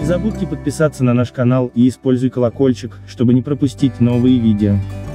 Не забудьте подписаться на наш канал и используй колокольчик, чтобы не пропустить новые видео.